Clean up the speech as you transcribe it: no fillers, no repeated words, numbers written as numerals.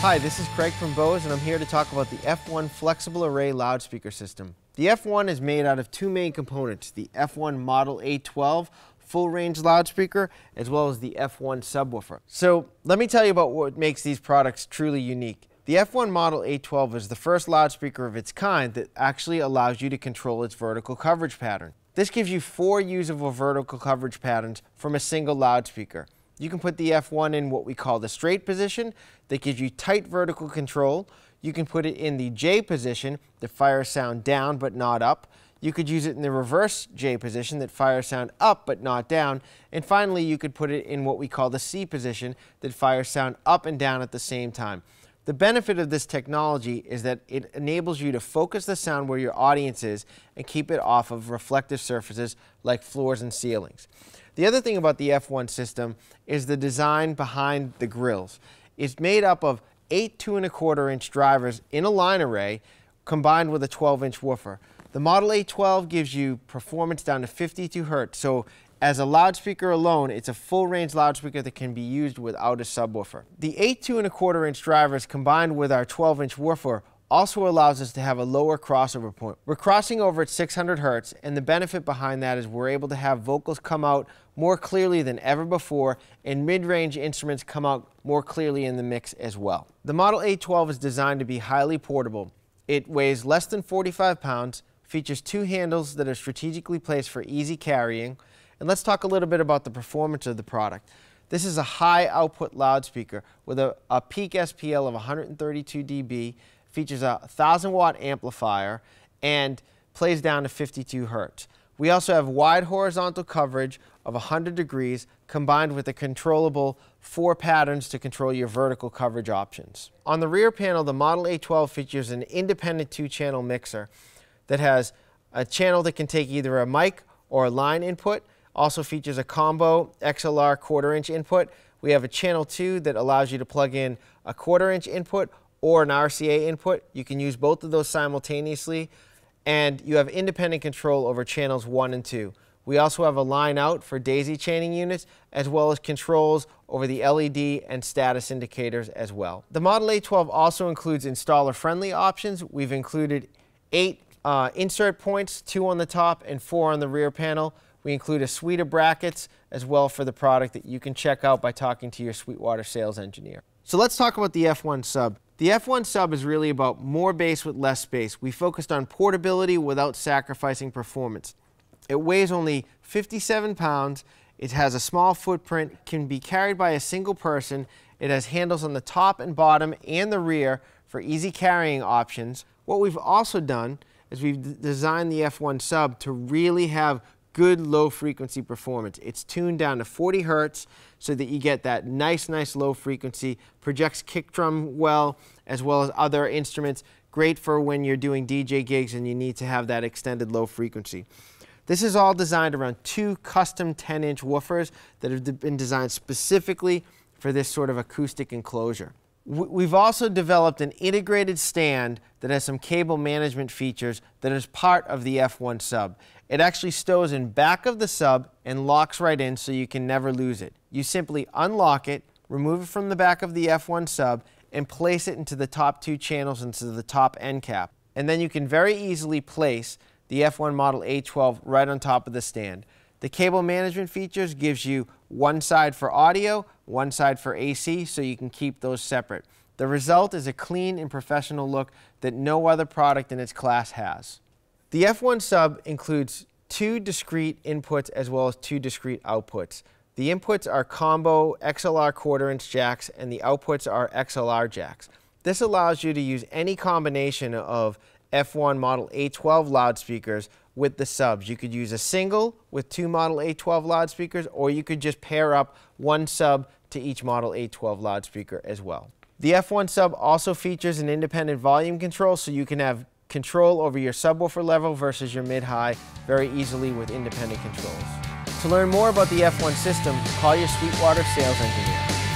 Hi, this is Craig from Bose, and I'm here to talk about the F1 Flexible Array loudspeaker system. The F1 is made out of two main components, the F1 Model A12 full-range loudspeaker, as well as the F1 subwoofer. So let me tell you about what makes these products truly unique. The F1 Model A12 is the first loudspeaker of its kind that actually allows you to control its vertical coverage pattern. This gives you four usable vertical coverage patterns from a single loudspeaker. You can put the F1 in what we call the straight position, that gives you tight vertical control. You can put it in the J position, that fires sound down but not up. You could use it in the reverse J position, that fires sound up but not down. And finally, you could put it in what we call the C position, that fires sound up and down at the same time. The benefit of this technology is that it enables you to focus the sound where your audience is and keep it off of reflective surfaces like floors and ceilings. The other thing about the F1 system is the design behind the grills. It's made up of 8 2¼ inch drivers in a line array combined with a 12-inch woofer. The Model A12 gives you performance down to 52 Hertz, so as a loudspeaker alone, it's a full-range loudspeaker that can be used without a subwoofer. The 8 2¼ inch drivers combined with our 12-inch woofer also allows us to have a lower crossover point. We're crossing over at 600 Hertz, and the benefit behind that is we're able to have vocals come out more clearly than ever before, and mid-range instruments come out more clearly in the mix as well. The Model A12 is designed to be highly portable. It weighs less than 45 pounds, features two handles that are strategically placed for easy carrying. And let's talk a little bit about the performance of the product. This is a high output loudspeaker with a peak SPL of 132 dB, features a 1000-watt amplifier, and plays down to 52 Hertz. We also have wide horizontal coverage of 100 degrees combined with a controllable 4 patterns to control your vertical coverage options. On the rear panel, the Model A12 features an independent 2-channel mixer that has a channel that can take either a mic or a line input. Also features a combo XLR 1/4-inch input. We have a channel 2 that allows you to plug in a 1/4-inch input or an RCA input. You can use both of those simultaneously, and you have independent control over channels 1 and 2. We also have a line out for daisy chaining units, as well as controls over the LED and status indicators as well. The Model A12 also includes installer-friendly options. We've included 8 insert points, 2 on the top and 4 on the rear panel. We include a suite of brackets as well for the product that you can check out by talking to your Sweetwater sales engineer. So let's talk about the F1 sub. The F1 sub is really about more bass with less space. We focused on portability without sacrificing performance. It weighs only 57 pounds. It has a small footprint, can be carried by a single person. It has handles on the top and bottom and the rear for easy carrying options. What we've also done is we've designed the F1 sub to really have good low frequency performance. It's tuned down to 40 Hertz so that you get that nice low frequency, projects kick drum well as other instruments, great for when you're doing DJ gigs and you need to have that extended low frequency. This is all designed around 2 custom 10-inch woofers that have been designed specifically for this sort of acoustic enclosure. We've also developed an integrated stand that has some cable management features that is part of the F1 sub. It actually stows in back of the sub and locks right in so you can never lose it. You simply unlock it, remove it from the back of the F1 sub, and place it into the top 2 channels into the top end cap. And then you can very easily place the F1 Model A12 right on top of the stand. The cable management features gives you one side for audio, one side for AC, so you can keep those separate. The result is a clean and professional look that no other product in its class has. The F1 sub includes 2 discrete inputs as well as 2 discrete outputs. The inputs are combo XLR 1/4-inch jacks, and the outputs are XLR jacks. This allows you to use any combination of F1 Model A12 loudspeakers with the subs. You could use a single with 2 Model A12 loudspeakers, or you could just pair up 1 sub to each Model A12 loudspeaker as well. The F1 sub also features an independent volume control, so you can have control over your subwoofer level versus your mid-high very easily with independent controls. To learn more about the F1 system, call your Sweetwater sales engineer.